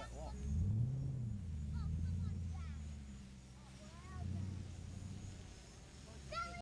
that wall.